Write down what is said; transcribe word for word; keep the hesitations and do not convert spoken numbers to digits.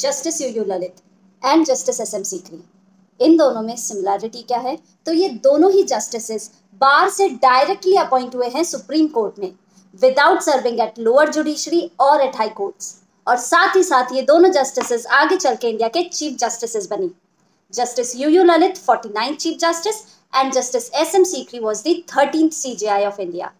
Justice U U Lalit and Justice S M Saikia. इन दोनों में सिमिलैरिटी क्या है? तो ये दोनों ही जस्टिसेस बार से डायरेक्टली अपॉइंट हुए हैं सुप्रीम कोर्ट में without serving at lower judiciary और एट हाई कोर्ट्स, और साथ ही साथ ये दोनों जस्टिसेस आगे चल के इंडिया के चीफ जस्टिसेस बनी। Justice U U Lalit forty ninth chief justice and Justice S M Saikia was the thirteenth C J I of India.